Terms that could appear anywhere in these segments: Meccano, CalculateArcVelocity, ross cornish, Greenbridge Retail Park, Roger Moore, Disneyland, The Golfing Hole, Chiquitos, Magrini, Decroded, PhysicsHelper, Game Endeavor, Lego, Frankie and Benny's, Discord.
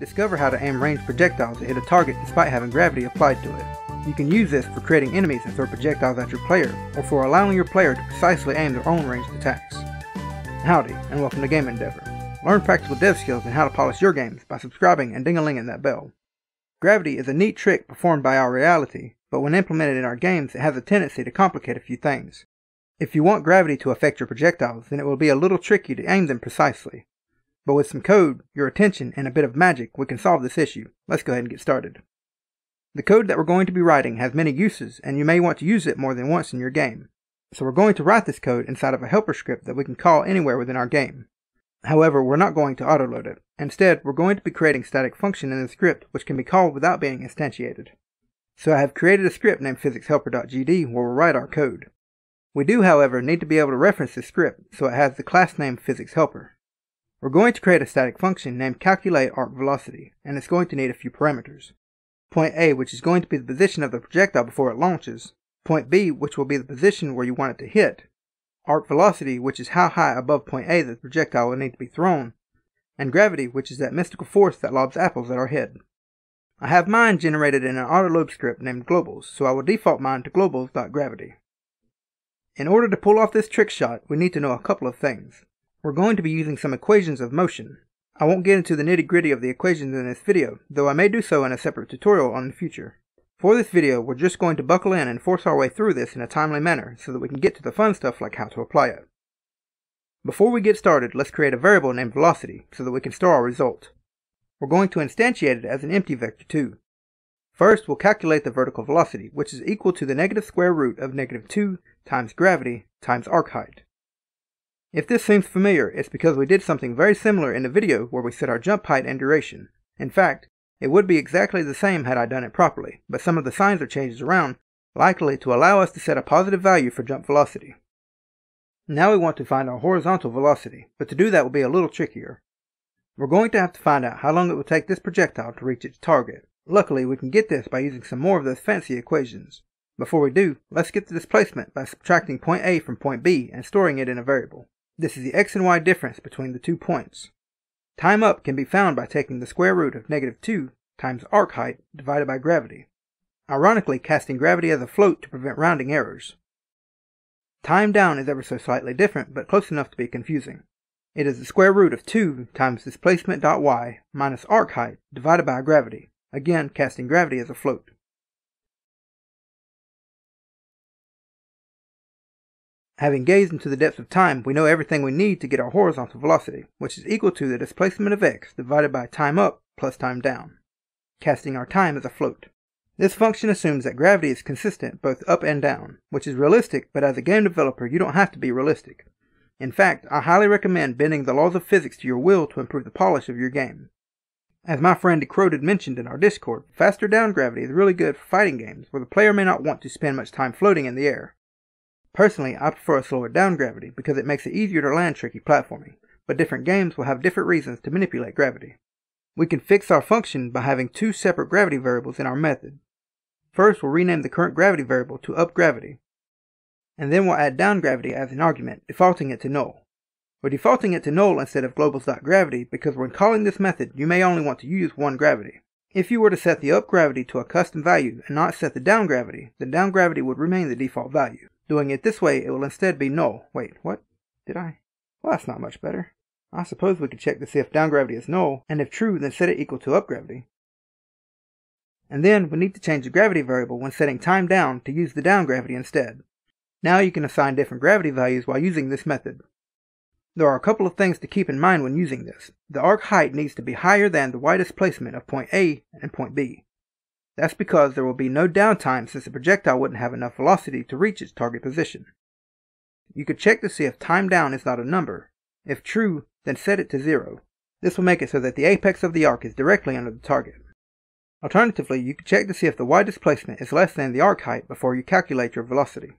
Discover how to aim ranged projectiles to hit a target despite having gravity applied to it. You can use this for creating enemies that throw projectiles at your player, or for allowing your player to precisely aim their own ranged attacks. Howdy, and welcome to Game Endeavor. Learn practical dev skills and how to polish your games by subscribing and ding-a-linging that bell. Gravity is a neat trick performed by our reality, but when implemented in our games it has a tendency to complicate a few things. If you want gravity to affect your projectiles, then it will be a little tricky to aim them precisely. But with some code, your attention, and a bit of magic, we can solve this issue. Let's go ahead and get started. The code that we're going to be writing has many uses, and you may want to use it more than once in your game. So we're going to write this code inside of a helper script that we can call anywhere within our game. However, we're not going to autoload it. Instead, we're going to be creating static function in the script which can be called without being instantiated. So I have created a script named PhysicsHelper.gd where we'll write our code. We do, however, need to be able to reference this script, so it has the class name PhysicsHelper. We're going to create a static function named CalculateArcVelocity, and it's going to need a few parameters. Point A, which is going to be the position of the projectile before it launches. Point B, which will be the position where you want it to hit. Arc velocity, which is how high above point A that the projectile will need to be thrown. And gravity, which is that mystical force that lobs apples at our head. I have mine generated in an autoload script named globals, so I will default mine to globals.gravity. In order to pull off this trick shot, we need to know a couple of things. We're going to be using some equations of motion. I won't get into the nitty-gritty of the equations in this video, though I may do so in a separate tutorial on the future. For this video, we're just going to buckle in and force our way through this in a timely manner so that we can get to the fun stuff like how to apply it. Before we get started, let's create a variable named velocity so that we can store our result. We're going to instantiate it as an empty vector too. First, we'll calculate the vertical velocity, which is equal to the negative square root of negative 2 times gravity times arc height. If this seems familiar, it's because we did something very similar in the video where we set our jump height and duration. In fact, it would be exactly the same had I done it properly, but some of the signs are changed around, likely to allow us to set a positive value for jump velocity. Now we want to find our horizontal velocity, but to do that will be a little trickier. We're going to have to find out how long it will take this projectile to reach its target. Luckily, we can get this by using some more of those fancy equations. Before we do, let's get the displacement by subtracting point A from point B and storing it in a variable. This is the x and y difference between the 2 points. Time up can be found by taking the square root of negative 2 times arc height divided by gravity. Ironically, casting gravity as a float to prevent rounding errors. Time down is ever so slightly different, but close enough to be confusing. It is the square root of 2 times displacement.y minus arc height divided by gravity. Again, casting gravity as a float. Having gazed into the depths of time, we know everything we need to get our horizontal velocity, which is equal to the displacement of x divided by time up plus time down, casting our time as a float. This function assumes that gravity is consistent both up and down, which is realistic, but as a game developer you don't have to be realistic. In fact, I highly recommend bending the laws of physics to your will to improve the polish of your game. As my friend Decroded mentioned in our Discord, faster down gravity is really good for fighting games where the player may not want to spend much time floating in the air. Personally, I prefer a slower down gravity because it makes it easier to land tricky platforming, but different games will have different reasons to manipulate gravity. We can fix our function by having two separate gravity variables in our method. First, we'll rename the current gravity variable to up gravity, and then we'll add down gravity as an argument, defaulting it to null. We're defaulting it to null instead of globals.gravity because when calling this method, you may only want to use one gravity. If you were to set the up gravity to a custom value and not set the down gravity, then down gravity would remain the default value. Doing it this way, it will instead be null. Wait, what? Did I? Well, that's not much better. I suppose we could check to see if down gravity is null, and if true, then set it equal to up gravity. And then we need to change the gravity variable when setting time down to use the down gravity instead. Now you can assign different gravity values while using this method. There are a couple of things to keep in mind when using this. The arc height needs to be higher than the y displacement of point A and point B. That's because there will be no downtime since the projectile wouldn't have enough velocity to reach its target position. You could check to see if time down is not a number. If true, then set it to 0. This will make it so that the apex of the arc is directly under the target. Alternatively, you could check to see if the y displacement is less than the arc height before you calculate your velocity.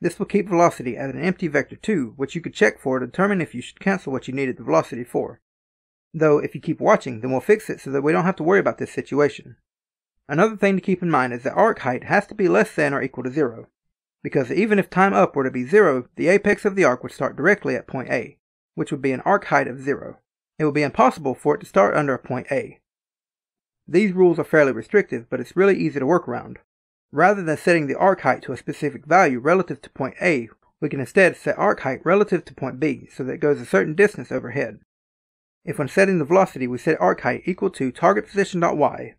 This will keep velocity as an empty vector 2, which you could check for to determine if you should cancel what you needed the velocity for. Though, if you keep watching, then we'll fix it so that we don't have to worry about this situation. Another thing to keep in mind is that arc height has to be less than or equal to 0, because even if time up were to be 0, the apex of the arc would start directly at point A, which would be an arc height of 0. It would be impossible for it to start under a point A. These rules are fairly restrictive, but it's really easy to work around. Rather than setting the arc height to a specific value relative to point A, we can instead set arc height relative to point B, so that it goes a certain distance overhead. If when setting the velocity we set arc height equal to target position.y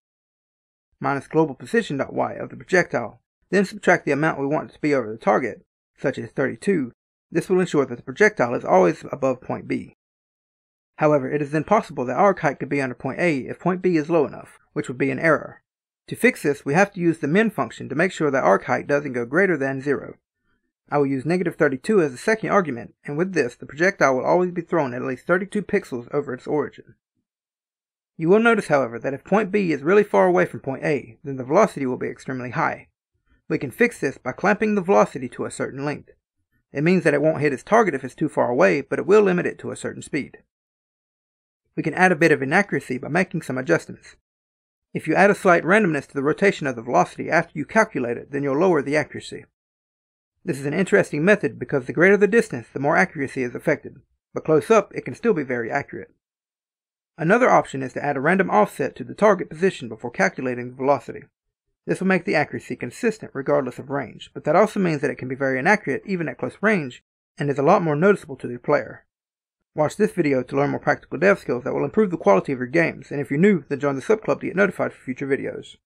minus global position.y of the projectile, then subtract the amount we want it to be over the target, such as 32, this will ensure that the projectile is always above point B. However, it is then possible that arc height could be under point A if point B is low enough, which would be an error. To fix this, we have to use the min function to make sure that arc height doesn't go greater than 0. I will use -32 as the second argument, and with this, the projectile will always be thrown at least 32 pixels over its origin. You will notice, however, that if point B is really far away from point A, then the velocity will be extremely high. We can fix this by clamping the velocity to a certain length. It means that it won't hit its target if it's too far away, but it will limit it to a certain speed. We can add a bit of inaccuracy by making some adjustments. If you add a slight randomness to the rotation of the velocity after you calculate it, then you'll lower the accuracy. This is an interesting method because the greater the distance, the more accuracy is affected, but close up, it can still be very accurate. Another option is to add a random offset to the target position before calculating the velocity. This will make the accuracy consistent regardless of range, but that also means that it can be very inaccurate even at close range, and is a lot more noticeable to the player. Watch this video to learn more practical dev skills that will improve the quality of your games, and if you're new, then join the subclub to get notified for future videos.